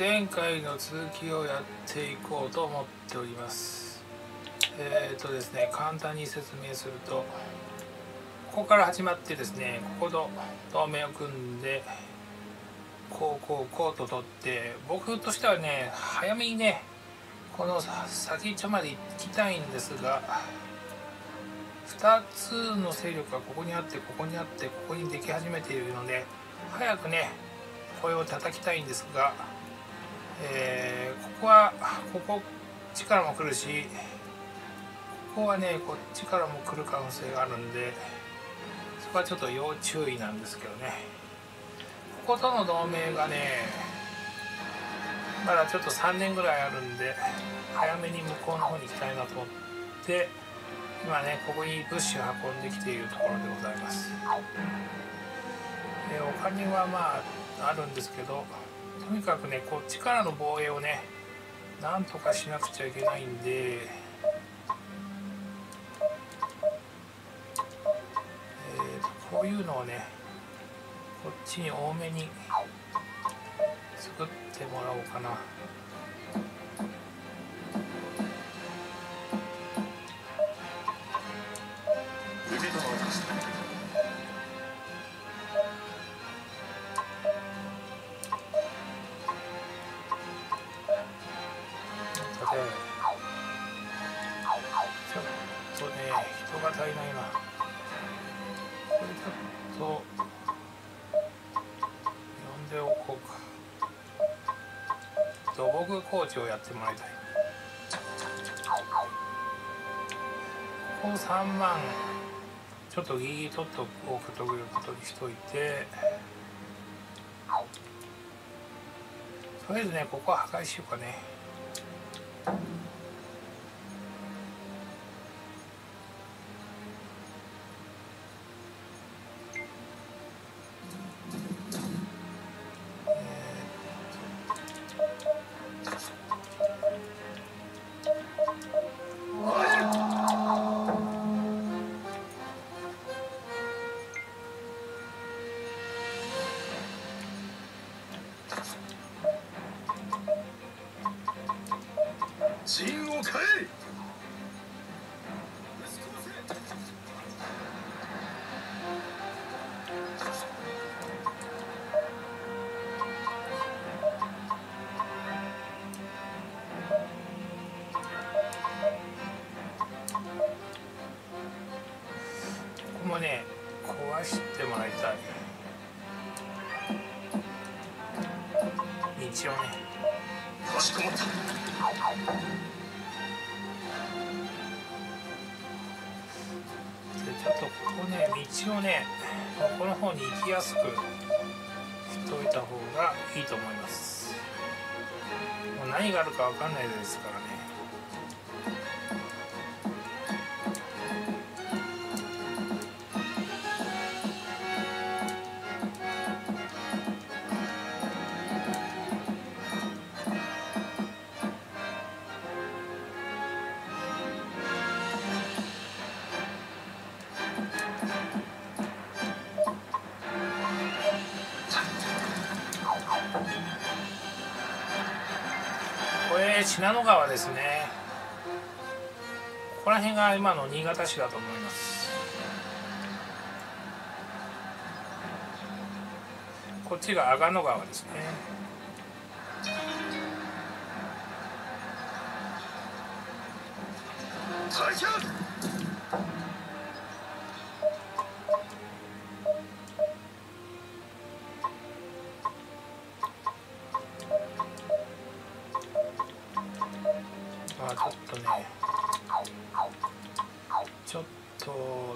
前回の続きをやっていこうと思っております。ですね、簡単に説明すると、ここから始まってですね、ここの同盟を組んで、こうと取って、僕としてはね、早めにね、この先っちょまで行きたいんですが、2つの勢力がここにあって、ここにあって、ここにでき始めているので、早くね、これを叩きたいんですが、ここ力も来るし、ここはねこっちからも来る可能性があるんで、そこはちょっと要注意なんですけどね。こことの同盟がねまだちょっと3年ぐらいあるんで、早めに向こうの方に行きたいなと思って今ねここに物資を運んできているところでございます。お金はまああるんですけど、とにかくねこっちからの防衛をねなんとかしなくちゃいけないんで、こういうのをねこっちに多めに作ってもらおうかな。コーチをやってもらいたい。ここ3万ちょっとギリギリ取っておくということにしといて、とりあえずねここは破壊しようかね。道をね、この方に行きやすくしておいた方がいいと思います。もう何があるかわかんないですからね。信濃川ですね。ここら辺が今の新潟市だと思います。こっちが阿賀野川ですね。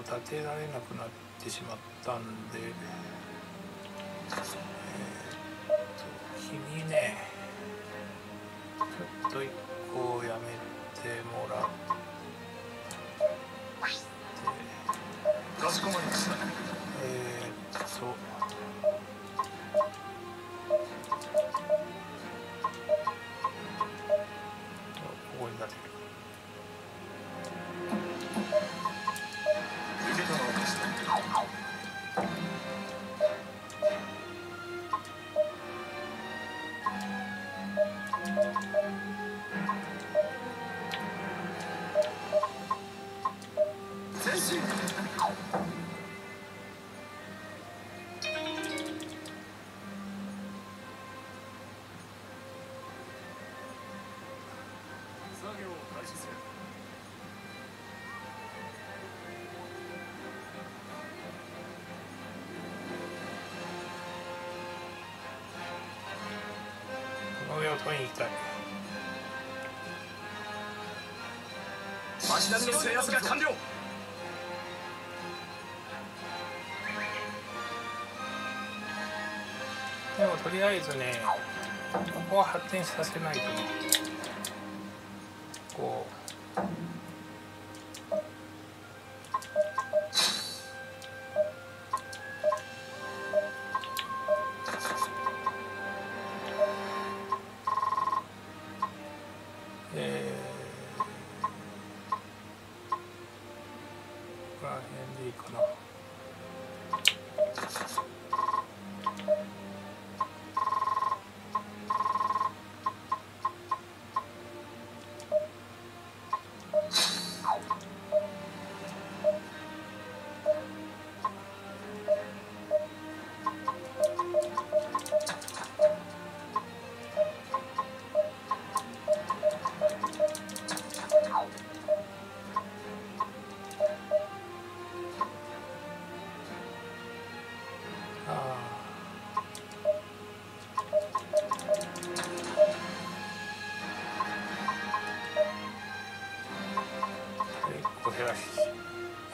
立てられなくなってしまったんで、君ねちょっと一個やめてもらってかしこまりました。ここに立てる。を取りに行きたい。足並みの制圧が完了。でもとりあえずね、ここは発展させないとね、こう。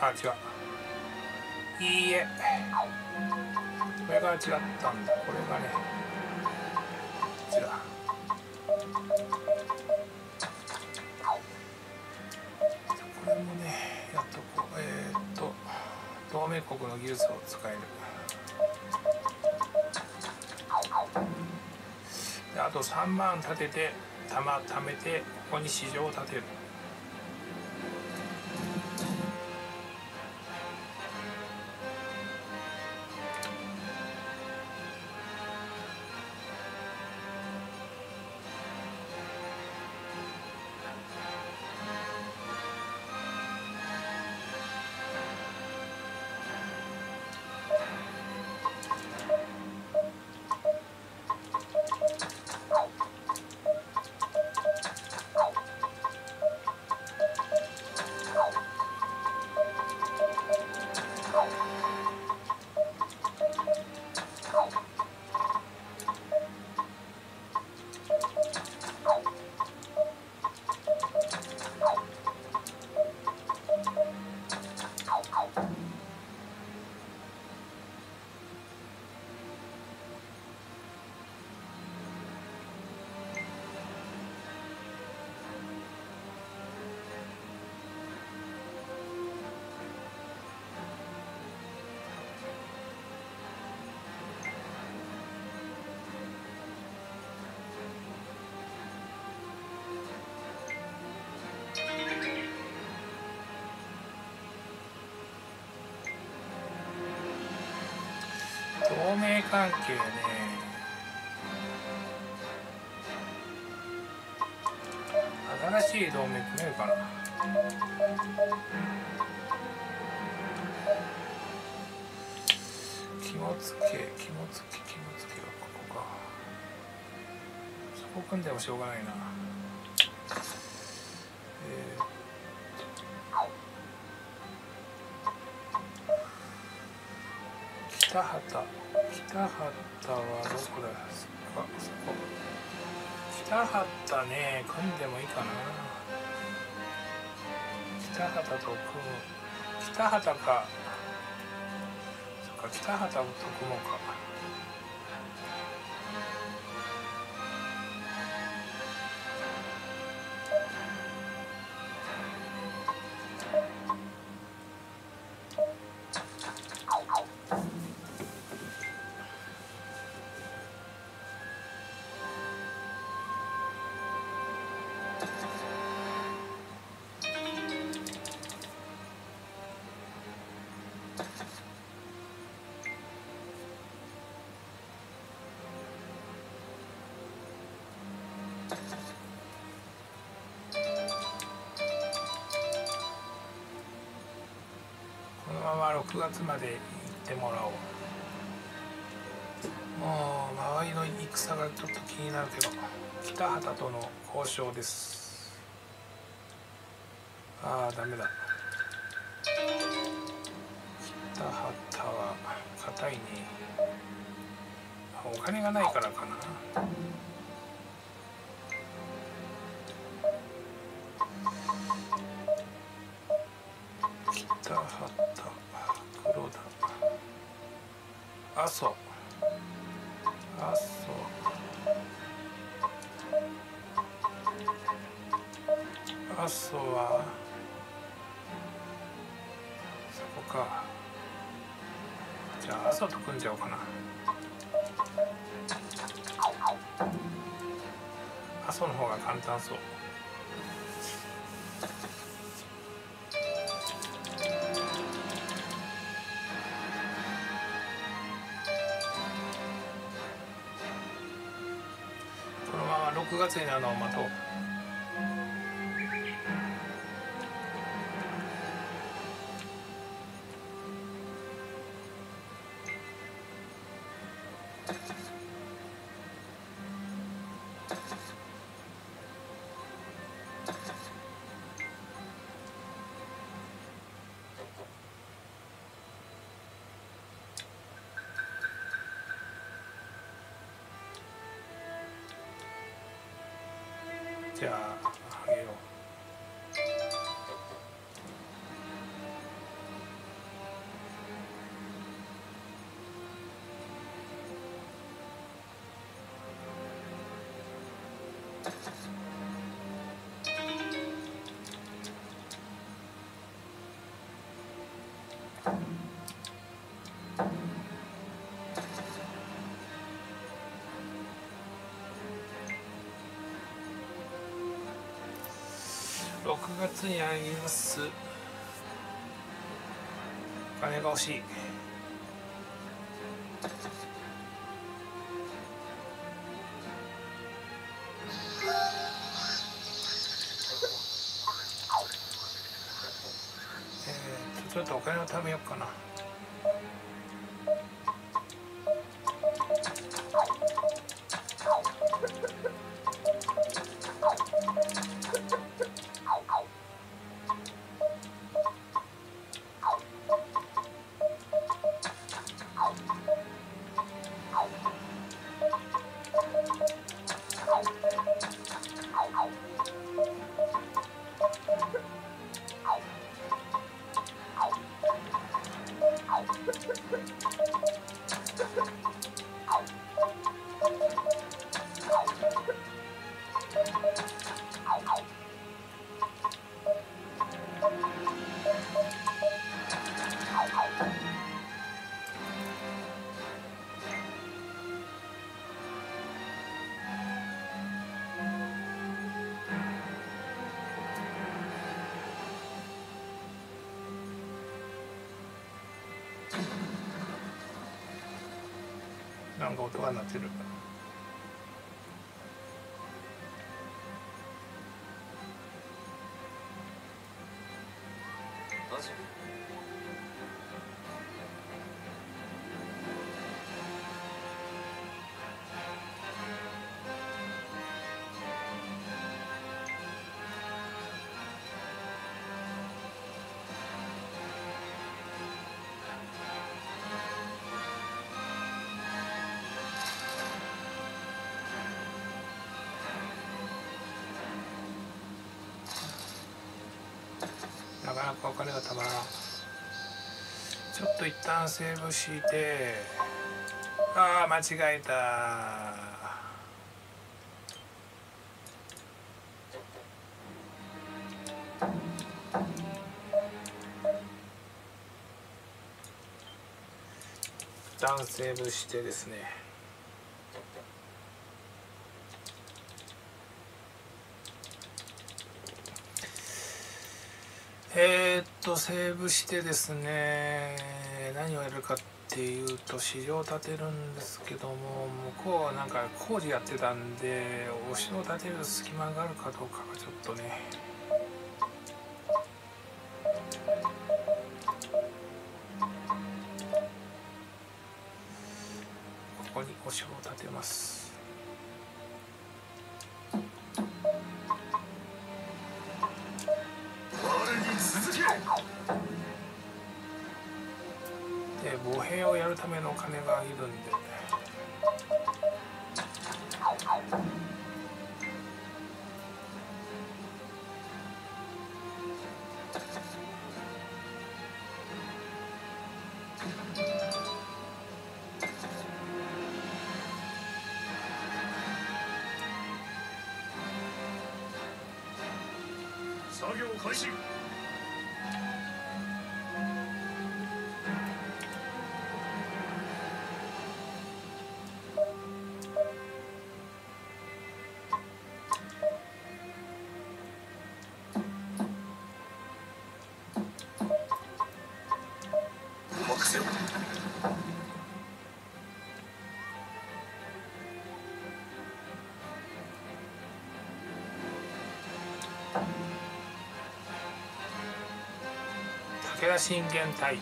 あ、違う。いいえ。これが違ったんだ。これがね。こちら。これもね、やっとこう、同盟国の技術を使える。で、あと3万立てて、貯めて、ここに市場を立てる。同盟関係ね、新しい同盟組めるかな。肝付けはここか。そこ組んでもしょうがないな。北畑はどこだ。北畑ね、組んでもいいかな。北畑と組もうか。6月まで行ってもらおう。もう周りの戦がちょっと気になるけど、北畑との交渉です。ああ、ダメだ。北畑は硬いね。お金がないからかな。あ、そう。あ、そうはそこか。じゃあ、あそうと組んじゃおうかな。あそうの方が簡単そう。6月になるのを待とう。じゃあ、あげよう。6月にあげます。お金が欲しい。ちょっとお金を貯めようかな。なんか音が鳴ってる。なかなかお金がたまらん。ちょっと一旦セーブして、ああ間違えた。一旦セーブしてですね、セーブしてですね、何をやるかっていうと市場を建てるんですけども、向こうはなんか工事やってたんで、お城を建てる隙間があるかどうかがちょっとね。ここにお城を建てます。歩兵をやるためのお金がいるんで、作業開始。 武田信玄対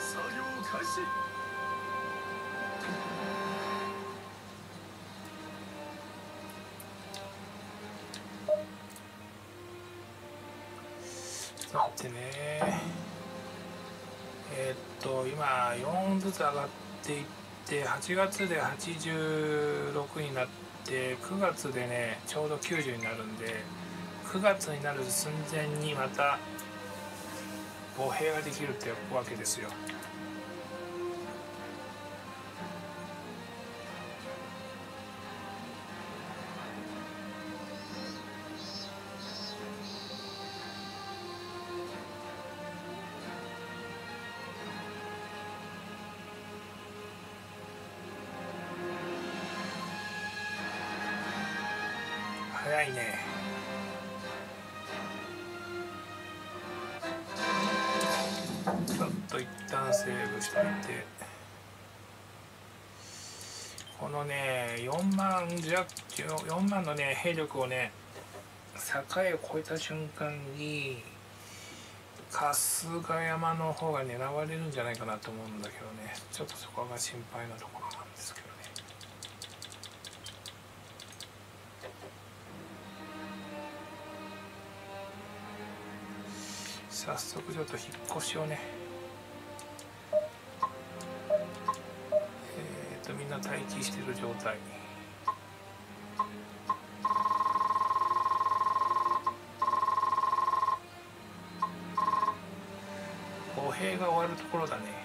作業開始。 でね、今4ずつ上がっていって8月で86になって9月でねちょうど90になるんで9月になる寸前にまた歩兵ができるってわけですよ。 早いね。ちょっと一旦セーブしておいて、このね4万のね兵力をね境を越えた瞬間に春日山の方が狙われるんじゃないかなと思うんだけどね、ちょっとそこが心配なところなんですけど。 早速ちょっと引っ越しをね、みんな待機してる状態。 歩兵が終わるところだね。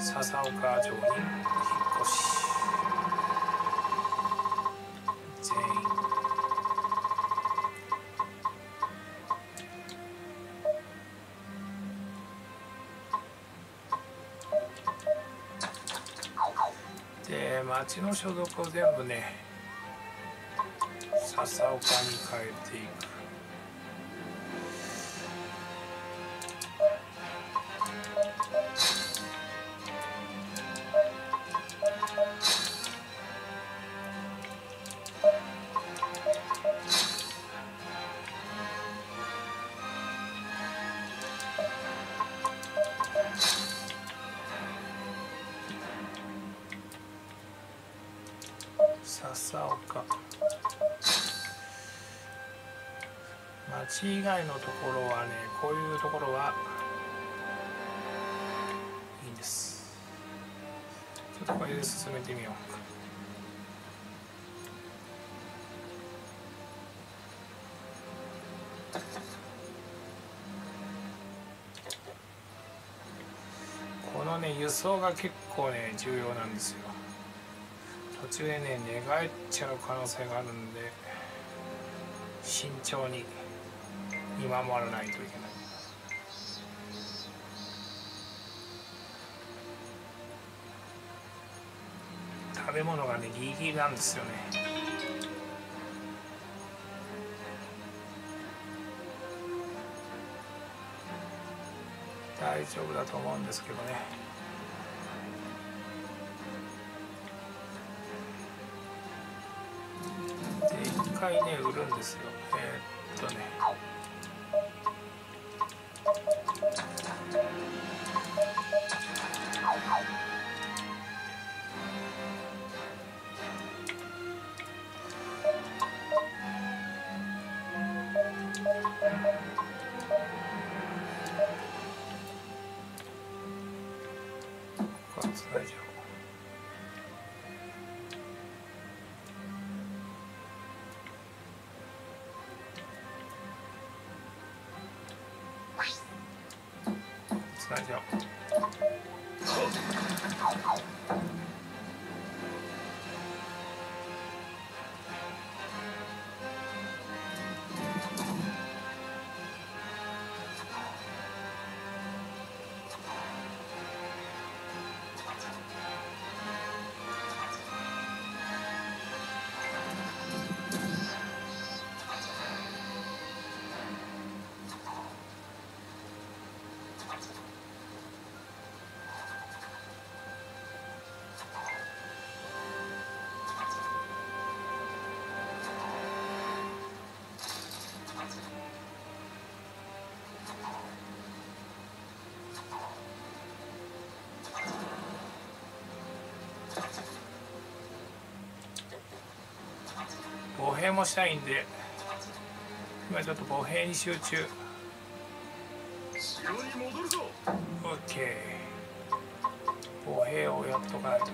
笹岡城に引っ越し、全員で町の所属を全部ね笹岡に変えていく。 笹岡町以外のところはねこういうところはいいんです。ちょっとこれで進めてみようか。 輸送が結構ね重要なんですよ。途中でね寝返っちゃう可能性があるんで慎重に見守らないといけない。食べ物がねギリギリなんですよね。 大丈夫だと思うんですけどね。回ね売るんですよ。歩兵もしたいんで今ちょっと歩兵に集中。 OK、 歩兵をやっとかないとね。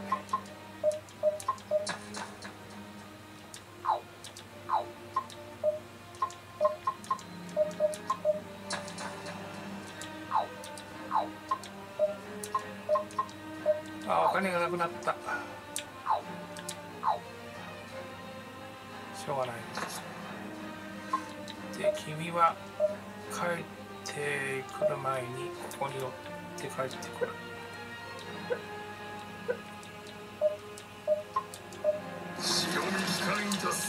あ、お金がなくなった。 しょうがない。で、君は帰ってくる前にここに寄って帰ってくる。潮に帰り出す。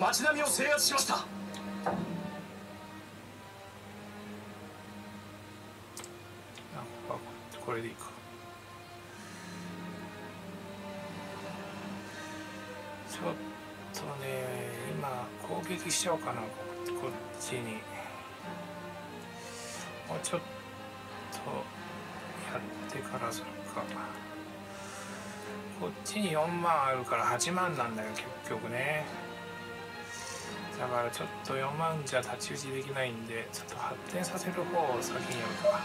街並みを制圧しました。これでいいか。ちょっとね、今攻撃しちゃおうかな、こっちに。もうちょっとやってからするか。こっちに4万あるから8万なんだよ、結局ね。だからちょっと4万じゃ太刀打ちできないんで、ちょっと発展させる方を先にやるか。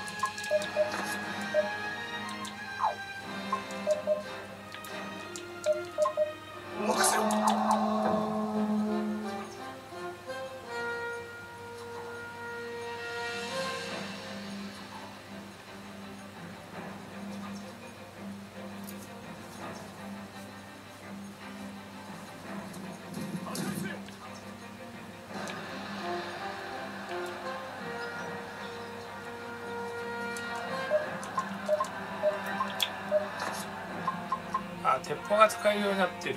鉄砲が使えるようになってる。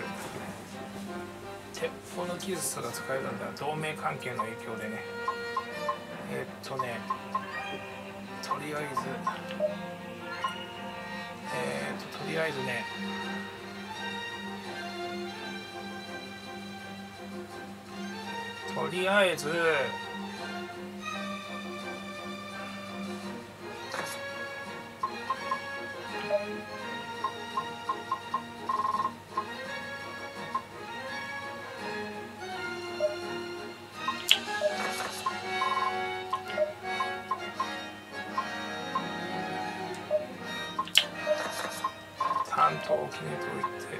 鉄砲の技術が使えるんだ。同盟関係の影響でね。とりあえずね、とりあえず決めておいて、1、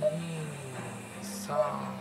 2、3。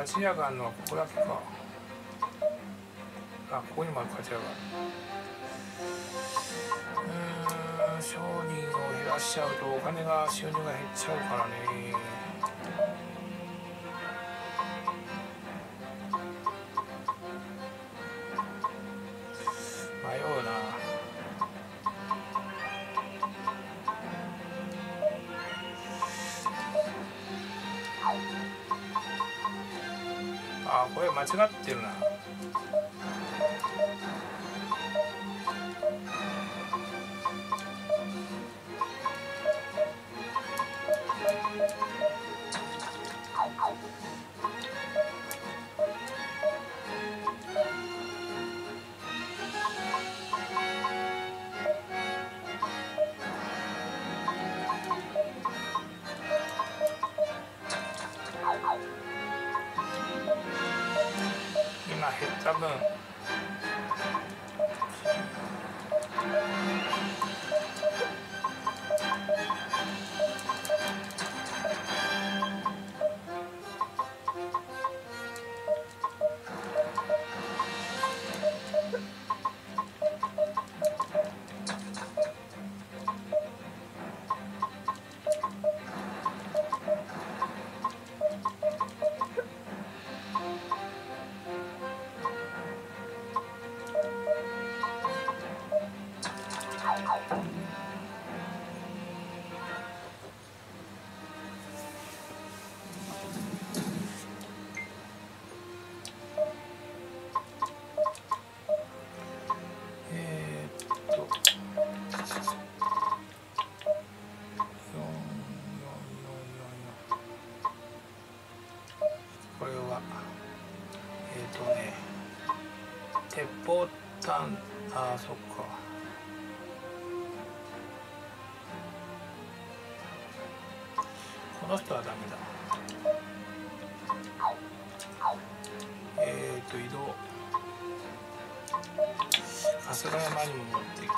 鍛冶屋があるのはここだけか。あ、ここにもある鍛冶屋がある。商人を減らしちゃうとお金が収入が減っちゃうからね。迷うな。あ、これ間違ってるな。多分鉄砲炭、ああそっか。この人はダメだ。移動。春日山にも持っていく。